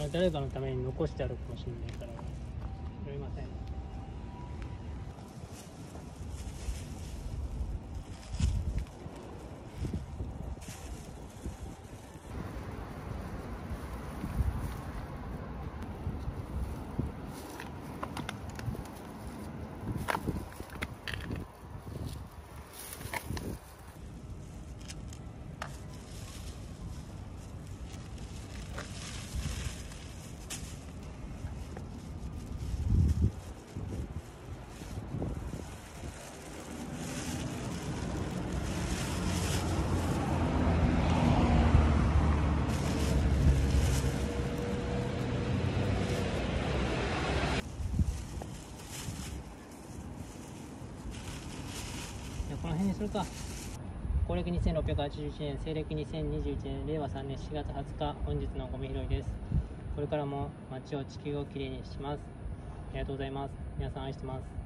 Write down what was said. これ誰かのために残してあるかもしれないから拾いません。にするか。公暦2681年、西暦2021年、令和3年4月20日、本日のゴミ拾いです。これからも街を地球をきれいにします。ありがとうございます。皆さん愛してます。